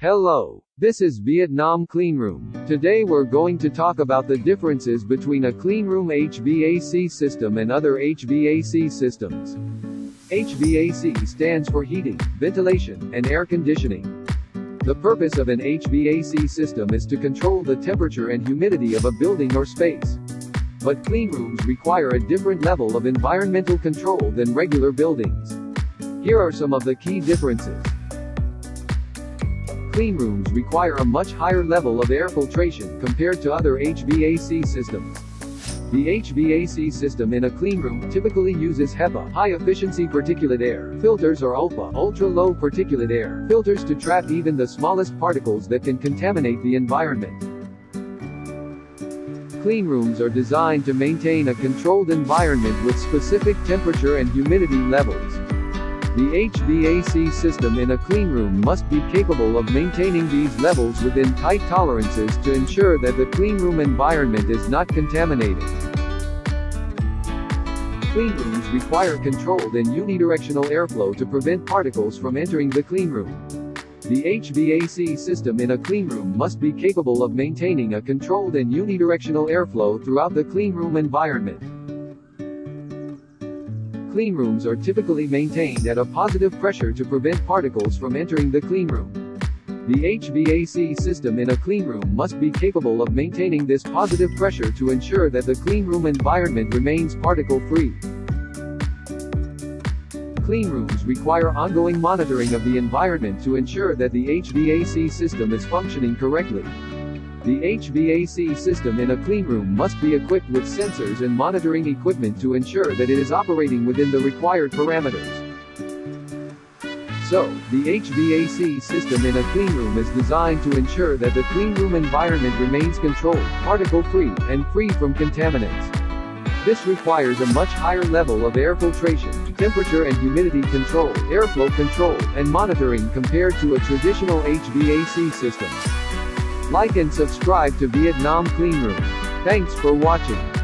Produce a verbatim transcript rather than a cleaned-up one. Hello, this is Vietnam Cleanroom. Today we're going to talk about the differences between a cleanroom H V A C system and other H V A C systems. H V A C stands for heating, ventilation, and air conditioning. The purpose of an H V A C system is to control the temperature and humidity of a building or space. But cleanrooms require a different level of environmental control than regular buildings. Here are some of the key differences. Cleanrooms require a much higher level of air filtration compared to other H V A C systems. The H V A C system in a cleanroom typically uses HEPA, high-efficiency particulate air, filters or U L P A, ultra-low particulate air, filters to trap even the smallest particles that can contaminate the environment. Cleanrooms are designed to maintain a controlled environment with specific temperature and humidity levels. The H V A C system in a cleanroom must be capable of maintaining these levels within tight tolerances to ensure that the cleanroom environment is not contaminated. Cleanrooms require controlled and unidirectional airflow to prevent particles from entering the cleanroom. The H V A C system in a cleanroom must be capable of maintaining a controlled and unidirectional airflow throughout the cleanroom environment. Cleanrooms are typically maintained at a positive pressure to prevent particles from entering the cleanroom. The H V A C system in a cleanroom must be capable of maintaining this positive pressure to ensure that the cleanroom environment remains particle-free. Cleanrooms require ongoing monitoring of the environment to ensure that the H V A C system is functioning correctly. The H V A C system in a cleanroom must be equipped with sensors and monitoring equipment to ensure that it is operating within the required parameters. So, the H V A C system in a cleanroom is designed to ensure that the cleanroom environment remains controlled, particle-free, and free from contaminants. This requires a much higher level of air filtration, temperature and humidity control, airflow control, and monitoring compared to a traditional H V A C system. Like and subscribe to Vietnam Cleanroom. Thanks for watching.